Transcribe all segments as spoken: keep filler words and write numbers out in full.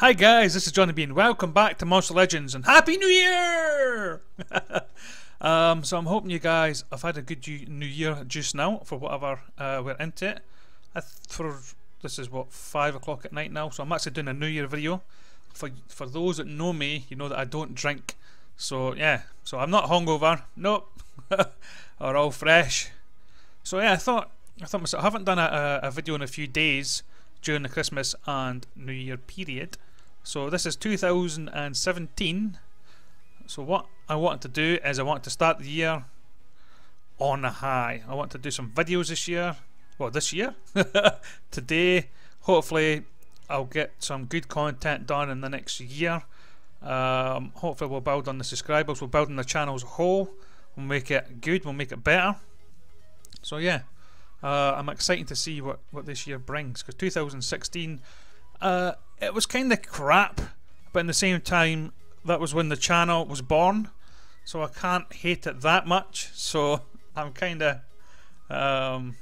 Hi guys, this is Johnny Bean. Welcome back to Monster Legends and Happy New Year! um, so I'm hoping you guys have had a good New Year just now for whatever uh, we're into it. I th for, this is what, five o'clock at night now, so I'm actually doing a New Year video. For, for those that know me, you know that I don't drink. So yeah, so I'm not hungover, nope, or all fresh. So yeah, I thought, I thought myself, I haven't done a, a video in a few days during the Christmas and New Year period. So this is two thousand seventeen. So what I want to do is I want to start the year on a high. I want to do some videos this year. Well, this year. Today. Hopefully I'll get some good content done in the next year. Um, hopefully we'll build on the subscribers. We'll build on the channel as a whole. We'll make it good. We'll make it better. So yeah. Uh, I'm excited to see what, what this year brings, because two thousand sixteen, uh, it was kind of crap, but in the same time, that was when the channel was born, so I can't hate it that much. So I'm kind of um,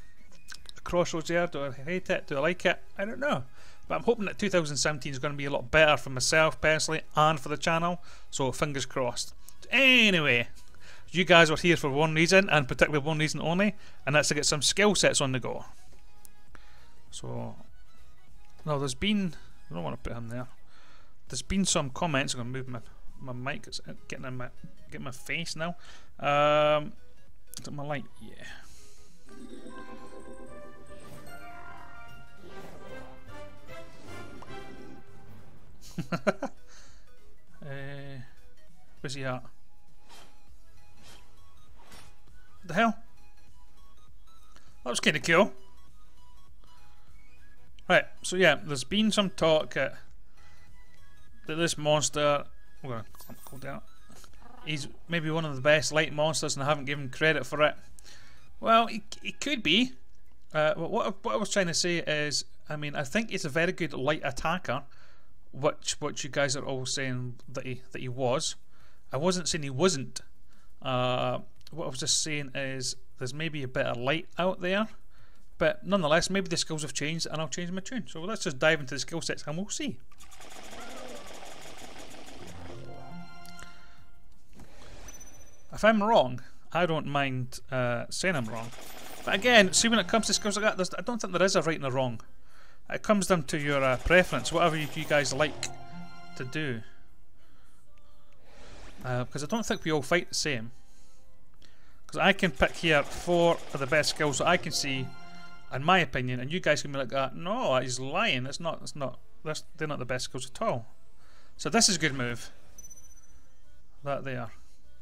crossroads there. Do I hate it? Do I like it? I don't know, but I'm hoping that two thousand seventeen is going to be a lot better for myself personally and for the channel, so fingers crossed. Anyway, you guys were here for one reason, and particularly one reason only, and that's to get some skill sets on the go. So, no, there's been, I don't want to put him there. There's been some comments. I'm going to move my, my mic, it's getting in my, getting my face now. Um, is it my light? Yeah. uh, where's he at? The hell? That was kind of cool. Right, so yeah, there's been some talk uh, that this monster, I'm gonna go down, he's maybe one of the best light monsters, and I haven't given credit for it. Well, he, he could be. Uh, but what I, what I was trying to say is, I mean, I think he's a very good light attacker, which what you guys are all saying that he that he was. I wasn't saying he wasn't. Uh, What I was just saying is there's maybe a bit of light out there, but nonetheless maybe the skills have changed and I'll change my tune. So let's just dive into the skill sets and we'll see. If I'm wrong, I don't mind uh, saying I'm wrong. But again, see, when it comes to skills like that, I don't think there is a right and a wrong. It comes down to your uh, preference, whatever you, you guys like to do. Uh, because I don't think we all fight the same. Because I can pick here four of the best skills that I can see, in my opinion, and you guys can be like, ah, no, he's lying. It's not. It's not. That's, they're not the best skills at all. So this is a good move. That there,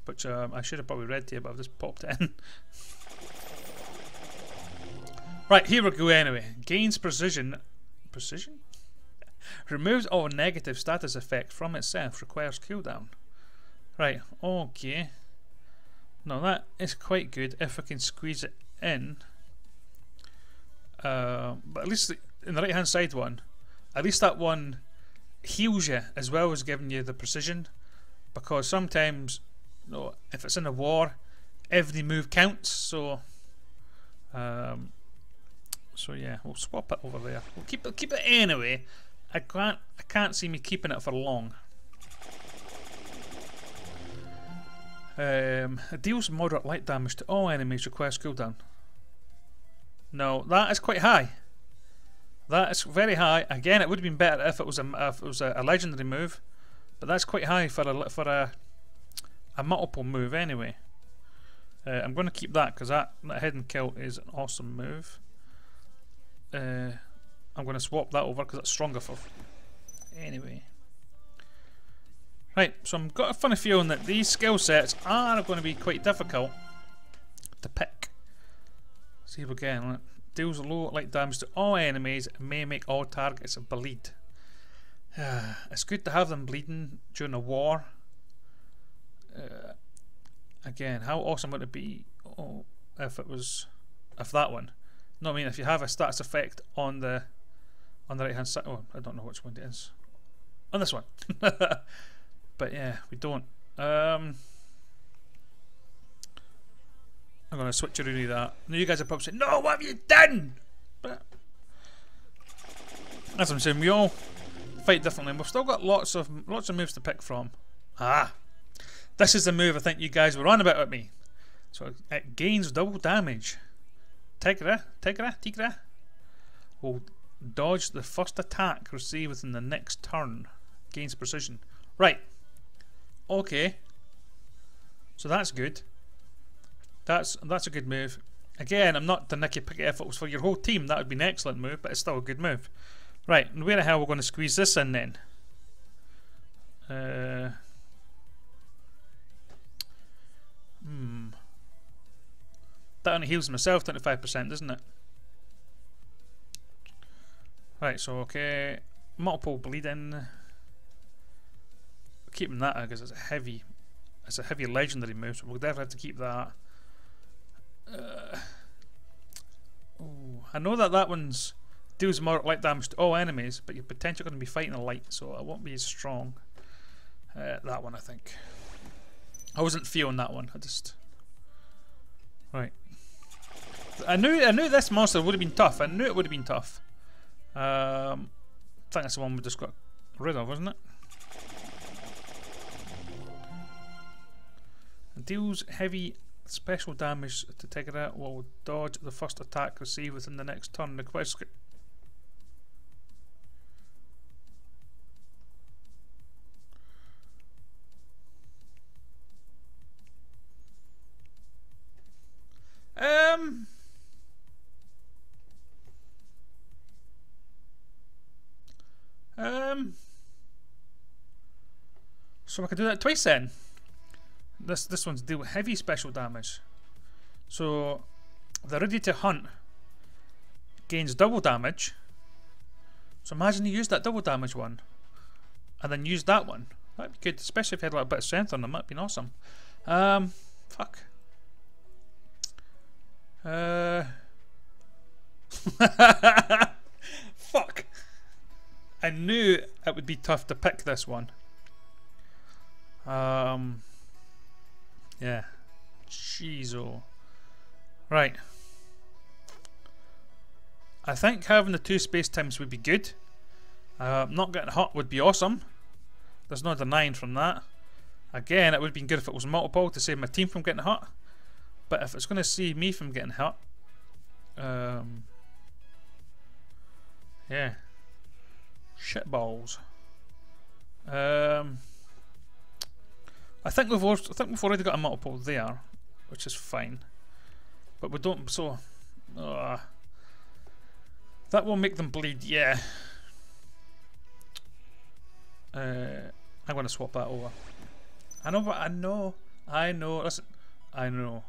which um, I should have probably read to you, but I've just popped it in. Right, here we go. Anyway, gains precision. Precision. Removes all negative status effects from itself. Requires cooldown. Right. Okay. No, that is quite good if I can squeeze it in. Uh, but at least the, in the right hand side one, at least that one heals you as well as giving you the precision. Because sometimes, you know, if it's in a war, every move counts. So, um, so yeah, we'll swap it over there. We'll keep it, keep it anyway. I can't, I can't see me keeping it for long. Um, it deals moderate light damage to all enemies, requires cooldown. No, that is quite high. That is very high. Again, it would have been better if it was a if it was a, a legendary move, but that's quite high for a for a a multiple move anyway. Uh, I'm going to keep that because that, that hidden kill is an awesome move. Uh, I'm going to swap that over because it's stronger for anyway. Right, so I've got a funny feeling that these skill sets are going to be quite difficult to pick. See if again, deals low light damage to all enemies, may make all targets bleed. It's good to have them bleeding during a war. Uh, again, how awesome would it be oh, if it was, if that one? No, I mean if you have a status effect on the on the right hand side. Oh, I don't know which one it is. On this one. But yeah, we don't. Um, I'm going to switch around that. Now you guys are probably saying, no, what have you done? But that's what I'm saying. We all fight differently, and we've still got lots of lots of moves to pick from. Ah, this is the move I think you guys were on about with me. So it gains double damage. Tigra, Tigra, Tigra will dodge the first attack received within the next turn. Gains precision. Right. Okay. So that's good. That's that's a good move. Again, I'm not the Nicky Pickett if it was for your whole team. That would be an excellent move, but it's still a good move. Right, and where the hell are we going to squeeze this in then? Uh, hmm. That only heals myself twenty-five percent, doesn't it? Right, so okay. Multiple bleeding. We're keeping that because it's a heavy it's a heavy legendary move, so we'll definitely have to keep that. Uh, oh, I know that that one's deals more light damage to all enemies, but you're potentially going to be fighting a light, so it won't be as strong. Uh, that one, I think. I wasn't feeling that one. I just right. I knew I knew this monster would have been tough. I knew it would have been tough. Um, I think that's the one we just got rid of, wasn't it? It deals heavy. Special damage to Tigra will dodge the first attack received within the next turn. The question. Um. Um. So I could do that twice then. This this one's deal heavy special damage, so the Ready to Hunt gains double damage. So imagine you use that double damage one, and then use that one. That'd be good, especially if you had a little bit of strength on them. That'd be awesome. Um, fuck. Uh. Fuck. I knew it would be tough to pick this one. Um. Yeah. Jeez-o. Right. I think having the two space times would be good. Uh, not getting hot would be awesome. There's no denying from that. Again, it would have been good if it was multiple to save my team from getting hot. But if it's going to save me from getting hot... Um, yeah. Shit balls. Um... I think we've I think we've already got a multiple there, which is fine. But we don't, so uh, that will make them bleed. Yeah. Uh, I'm gonna swap that over. I know, but I know, I know. Listen, I know.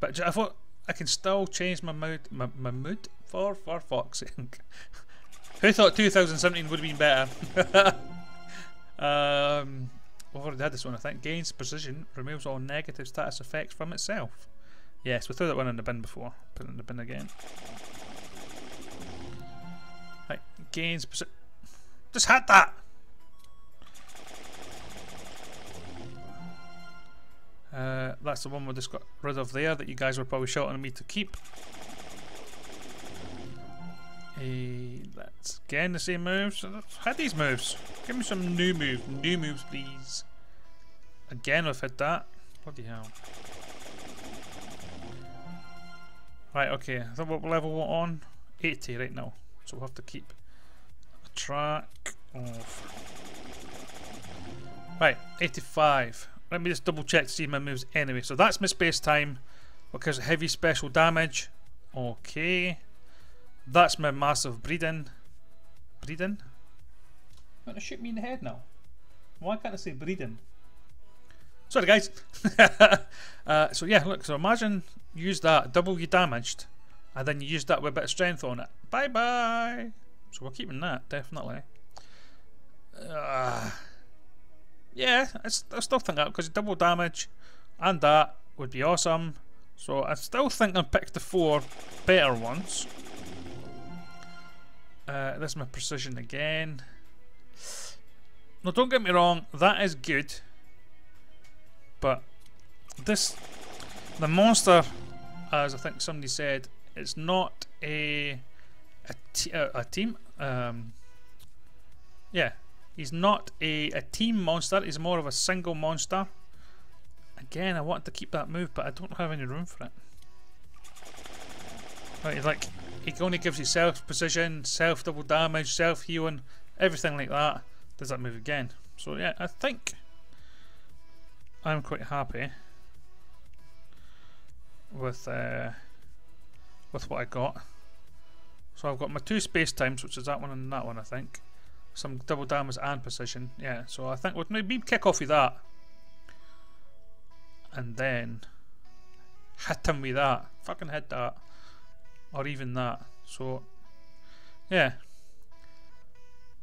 But I thought I can still change my mood, my, my mood for for fuck's sake. Who thought two thousand seventeen would have been better? um. We've already had this one, I think. Gains precision, removes all negative status effects from itself. Yes, we threw that one in the bin before. Put it in the bin again. Right, gains precision. Just had that! Uh, that's the one we just got rid of there that you guys were probably shouting at me to keep. Uh, that's again the same moves. I've had these moves. Give me some new moves. New moves, please. Again, I've had that. Bloody hell. Right, okay. I think what level we're on? eighty right now. So we'll have to keep track of. Right, eighty-five. Let me just double check to see my moves anyway. So that's my space time because of heavy special damage. Okay. That's my massive breeding. Breeding? You're gonna shoot me in the head now. Why can't I say breeding? Sorry guys. uh, so yeah, look, so imagine you use that, double you damaged, and then you use that with a bit of strength on it. Bye bye! So we're keeping that, definitely. Uh, yeah, I, I still think that, because double damage and that would be awesome. So I still think I picked the four better ones. Uh, that's my precision again. Now don't get me wrong, that is good, but this, the monster, as I think somebody said, it's not a a, t a, a team. Um, yeah, He's not a, a team monster, he's more of a single monster. Again, I want to keep that move, but I don't have any room for it. Right, like, he only gives you self position, self double damage, self healing, everything like that. Does that move again? So yeah, I think I'm quite happy with uh, with what I got. So I've got my two space times, which is that one and that one, I think. Some double damage and precision. Yeah, so I think we'll maybe kick off with that. And then hit him with that. Fucking hit that. Or even that. So, yeah.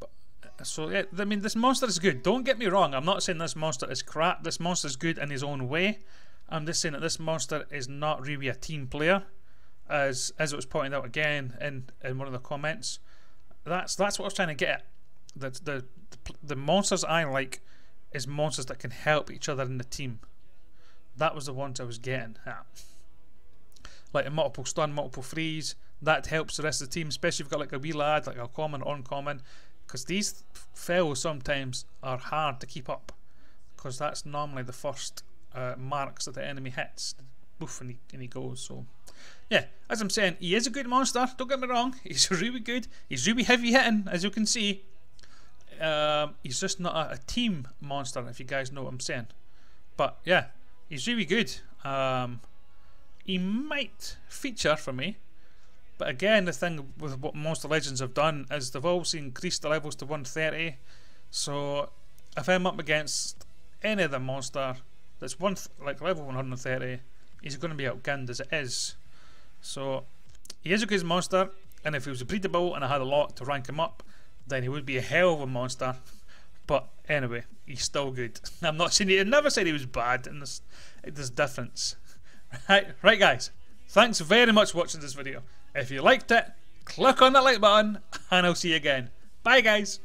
But, so, yeah, I mean, this monster is good. Don't get me wrong. I'm not saying this monster is crap. This monster is good in his own way. I'm just saying that this monster is not really a team player. As, as it was pointed out again in, in one of the comments. That's that's what I was trying to get at. The, the, the, the monsters I like is monsters that can help each other in the team. That was the ones I was getting at. Like a multiple stun, multiple freeze, that helps the rest of the team, especially if you've got like a wee lad, like a common or uncommon, because these fellows sometimes are hard to keep up, because that's normally the first uh, marks that the enemy hits. Boof, and he, and he goes. So yeah, as I'm saying, he is a good monster, don't get me wrong, he's really good, he's really heavy hitting, as you can see. Um, he's just not a, a team monster, if you guys know what I'm saying. But yeah, he's really good. Um, he might feature for me, but again, the thing with what Monster Legends have done is they've also increased the levels to one thirty. So if I'm up against any other monster that's one th like level one thirty, he's going to be outgunned as it is. So he is a good monster, and if he was breedable and I had a lot to rank him up, then he would be a hell of a monster. But anyway, he's still good. I'm not saying he, I never said he was bad, and there's, there's difference. Right, right guys, thanks very much for watching this video. If you liked it, click on that like button, and I'll see you again. Bye guys.